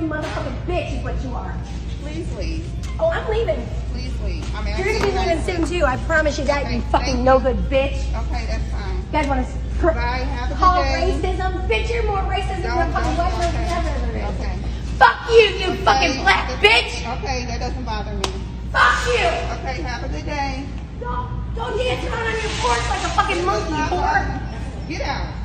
ugly motherfucking bitch is what you are. Please leave. Oh, I'm leaving. Please leave. I mean, you're going to be leaving soon, too. I promise you that, okay, you fucking no-good bitch. Okay, that's fine. You guys want to call racism? Bitch, you're more racist than a fucking white person ever. Okay. Fuck you, you fucking black bitch. Okay, that doesn't bother me. Fuck you. Okay, have a good day. Don't dance around on your porch like a fucking monkey, whore. Get out.